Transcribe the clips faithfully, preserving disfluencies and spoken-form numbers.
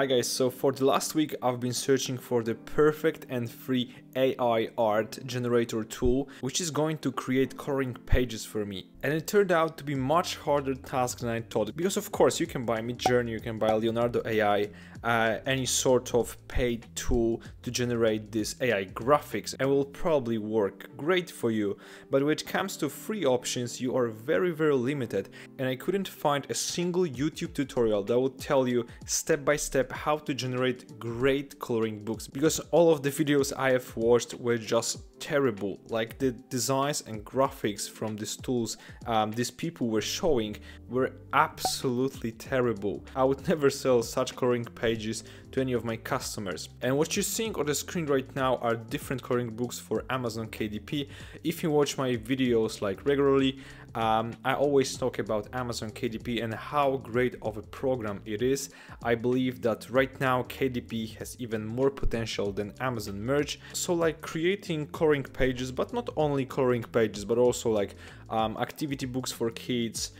Hi guys, so for the last week I've been searching for the perfect and free A I art generator tool which is going to create coloring pages for me, and it turned out to be much harder task than I thought, because of course you can buy Midjourney, you can buy Leonardo A I, uh, any sort of paid tool to generate this A I graphics and will probably work great for you, but when it comes to free options you are very very limited, and I couldn't find a single YouTube tutorial that will tell you step by step how to generate great coloring books, because all of the videos I have watched were just terrible. Like the designs and graphics from these tools um, these people were showing were absolutely terrible. I would never sell such coloring pages to any of my customers. And what you're seeing on the screen right now are different coloring books for Amazon K D P. If you watch my videos like regularly, um, I always talk about Amazon K D P and how great of a program it is. I believe that right now K D P has even more potential than Amazon Merch. So like creating coloring pages, but not only coloring pages, but also like um, activity books for kids,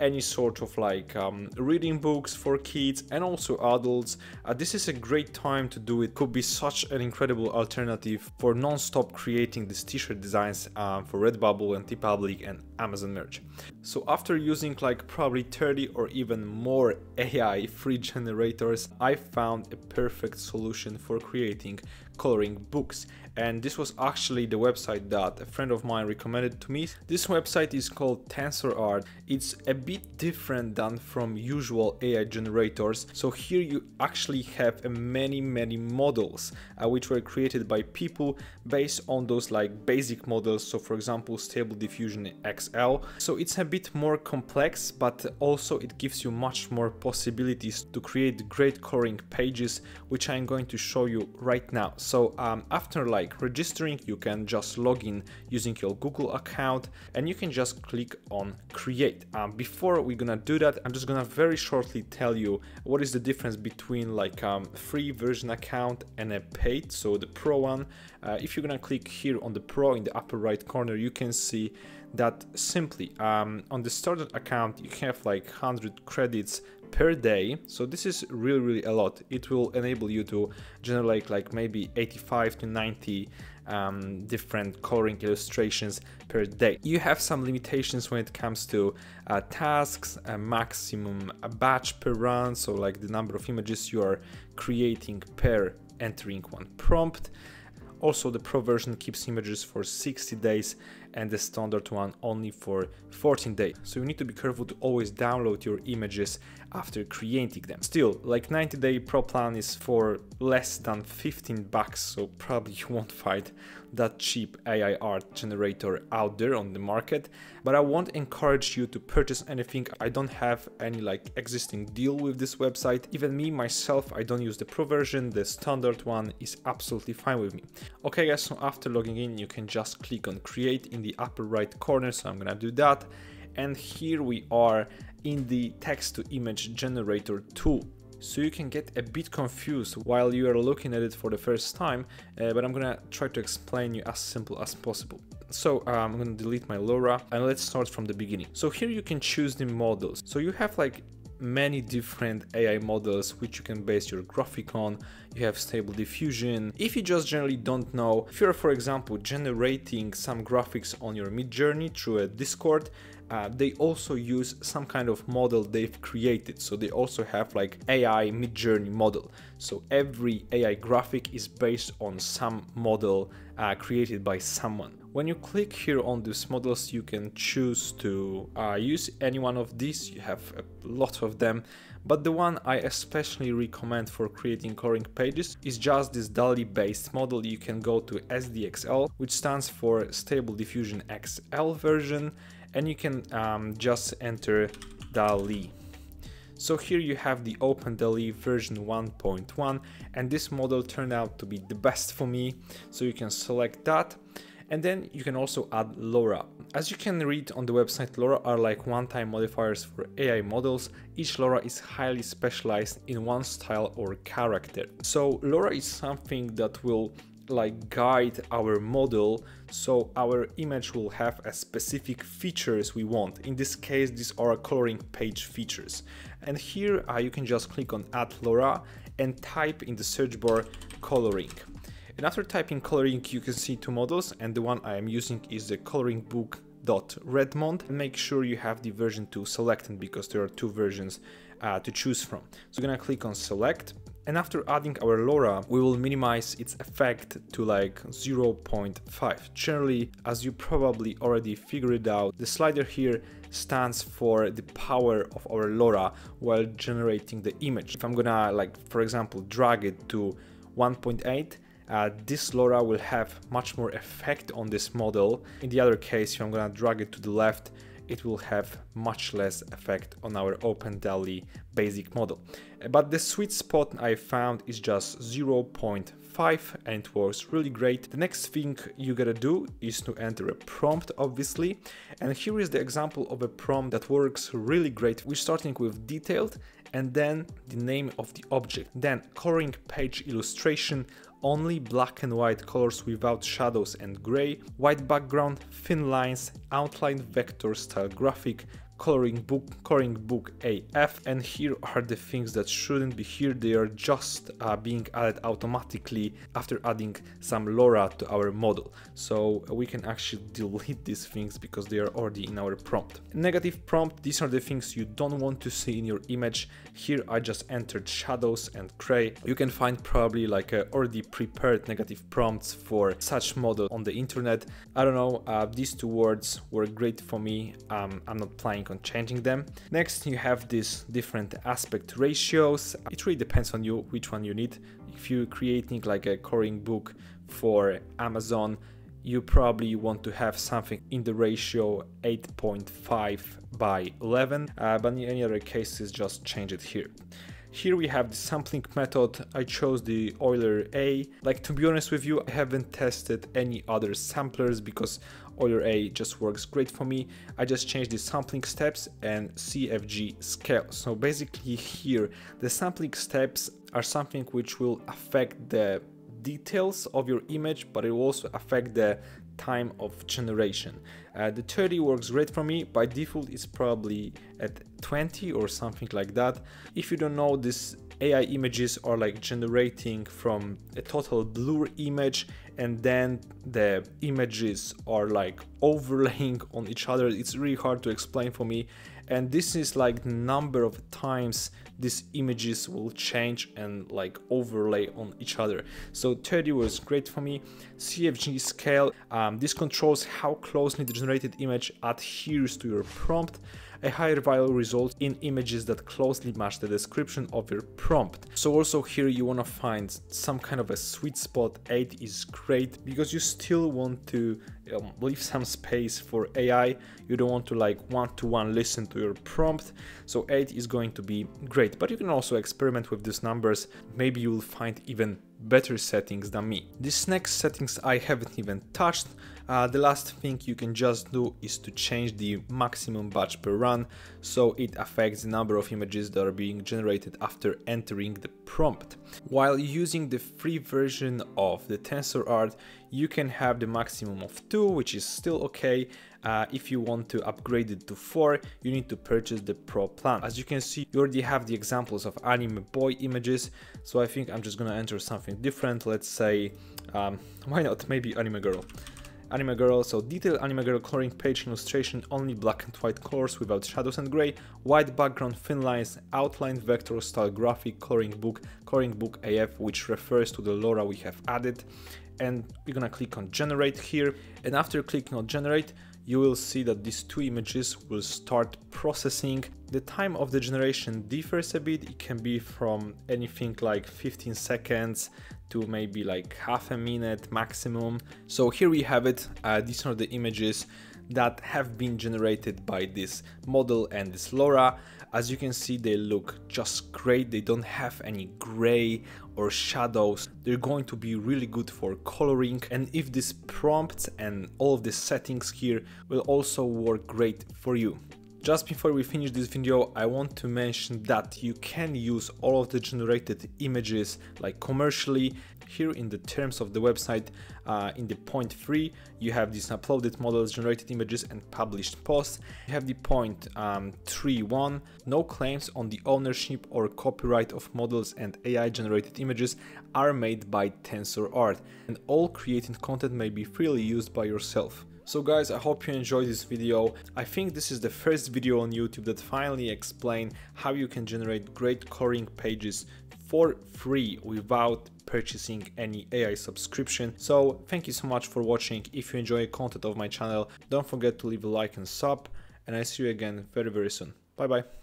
any sort of like um, reading books for kids and also adults. Uh, this is a great time to do it. Could be such an incredible alternative for non-stop creating these t-shirt designs um, for Redbubble and TeePublic and Amazon Merch. So after using like probably thirty or even more A I free generators, I found a perfect solution for creating coloring books, and this was actually the website that a friend of mine recommended to me. This website is called TensorArt. It's a bit different than from usual A I generators, so here you actually have many many models uh, which were created by people based on those like basic models, so for example Stable Diffusion X L. So it's a bit more complex, but also it gives you much more possibilities to create great coloring pages, which I'm going to show you right now. So um, after like registering, you can just log in using your Google account and you can just click on create. Um, before we're gonna do that, I'm just gonna very shortly tell you what is the difference between like um, free version account and a paid, so the pro one. Uh, if you're gonna click here on the pro in the upper right corner, you can see that simply um, on the started account you have like one hundred credits per day, so this is really really a lot. It will enable you to generate like maybe eighty-five to ninety um, different coloring illustrations per day. You have some limitations when it comes to uh, tasks, a maximum a batch per run, so like the number of images you are creating per entering one prompt. Also, the pro version keeps images for sixty days and the standard one only for fourteen days. So you need to be careful to always download your images after creating them. Still, like ninety day pro plan is for less than fifteen bucks, so probably you won't find that cheap A I art generator out there on the market. But I won't encourage you to purchase anything. I don't have any like existing deal with this website. Even me myself, I don't use the pro version. The standard one is absolutely fine with me. Okay guys, so after logging in you can just click on create in the upper right corner, so I'm gonna do that, and here we are in the text to image generator tool. So you can get a bit confused while you are looking at it for the first time, uh, but I'm gonna try to explain you as simple as possible. So um, I'm gonna delete my LoRa and let's start from the beginning. So here you can choose the models, so you have like many different A I models which you can base your graphic on. You have Stable Diffusion. If you just generally don't know, if you're for example generating some graphics on your Midjourney through a Discord, uh, they also use some kind of model they've created, so they also have like A I Midjourney model. So every A I graphic is based on some model uh, created by someone. When you click here on these models, you can choose to uh, use any one of these. You have a lot of them, but the one I especially recommend for creating coloring pages is just this Dalle based model. You can go to S D X L, which stands for Stable Diffusion X L version, and you can um, just enter Dalle. So here you have the OpenDalle version one point one, and this model turned out to be the best for me, so you can select that. And then you can also add LoRa. As you can read on the website, LoRa are like one-time modifiers for A I models. Each LoRa is highly specialized in one style or character. So LoRa is something that will like guide our model, so our image will have a specific features we want. In this case, these are coloring page features. And here uh, you can just click on add LoRa and type in the search bar coloring. And after typing coloring, you can see two models, and the one I am using is the coloringbook dot redmond. Make sure you have the version to select, and because there are two versions uh, to choose from. So we're gonna click on select, and after adding our LoRa, we will minimize its effect to like zero point five. Generally, as you probably already figured out, the slider here stands for the power of our LoRa while generating the image. If I'm gonna, like, for example, drag it to one point eight, Uh, this LoRa will have much more effect on this model. In the other case, if I'm gonna drag it to the left, it will have much less effect on our OpenDalle basic model. But the sweet spot I found is just zero point five, and it works really great. The next thing you gotta do is to enter a prompt, obviously. And here is the example of a prompt that works really great. We're starting with detailed, and then the name of the object, then coloring page illustration, only black and white colors without shadows and gray, white background, thin lines, outline, vector style graphic, coloring book, coloring book A F. And here are the things that shouldn't be here. They are just uh, being added automatically after adding some LoRa to our model. So we can actually delete these things because they are already in our prompt. Negative prompt, these are the things you don't want to see in your image. Here I just entered shadows and gray. You can find probably like a already prepared negative prompts for such model on the internet. I don't know, uh, these two words were great for me. Um, I'm not planning on changing them. Next, you have these different aspect ratios. It really depends on you which one you need. If you're creating like a coloring book for Amazon, you probably want to have something in the ratio eight point five by eleven, uh, but in any other cases, just change it here. Here we have the sampling method. I chose the Euler A. Like, to be honest with you, I haven't tested any other samplers because Euler A just works great for me. I just changed the sampling steps and C F G scale. So basically here, the sampling steps are something which will affect the details of your image, but it will also affect the time of generation. Uh, the thirty works great for me. By default, it's probably at twenty or something like that. If you don't know, these A I images are like generating from a total blur image, and then the images are like overlaying on each other. It's really hard to explain for me. And this is like the number of times these images will change and like overlay on each other. So thirty was great for me. C F G scale, um, this controls how closely the generated image adheres to your prompt. A higher value results in images that closely match the description of your prompt. So also here you want to find some kind of a sweet spot. eight is great because you still want to um, leave some space for A I. You don't want to like one-to-one listen to your prompt. So eight is going to be great, but you can also experiment with these numbers. Maybe you will find even better settings than me. These next settings I haven't even touched. Uh, the last thing you can just do is to change the maximum batch per run, so it affects the number of images that are being generated after entering the prompt. While using the free version of the TensorArt, you can have the maximum of two, which is still okay. Uh, if you want to upgrade it to four, you need to purchase the Pro plan. As you can see, you already have the examples of anime boy images, so I think I'm just gonna enter something different. Let's say, um, why not, maybe anime girl. Anime girl, so detailed anime girl, coloring page illustration, only black and white colors without shadows and gray, white background, thin lines, outline, vector style graphic, coloring book, coloring book A F, which refers to the LoRa we have added. And we're gonna click on generate here, and after clicking on generate, you will see that these two images will start processing. The time of the generation differs a bit. It can be from anything like fifteen seconds to maybe like half a minute maximum. So here we have it. Uh, these are the images that have been generated by this model and this LoRa. As you can see, they look just great. They don't have any gray or shadows. They're going to be really good for coloring. And if this prompt and all of the settings here will also work great for you. Just before we finish this video, I want to mention that you can use all of the generated images like commercially. Here in the terms of the website, uh, in the point three, you have these uploaded models, generated images and published posts. You have the point um, three one, no claims on the ownership or copyright of models and A I generated images are made by TensorArt, and all created content may be freely used by yourself. So guys, I hope you enjoyed this video. I think this is the first video on YouTube that finally explains how you can generate great coloring pages for free without purchasing any A I subscription. So thank you so much for watching. If you enjoy content of my channel, don't forget to leave a like and sub, and I see you again very very soon. Bye bye.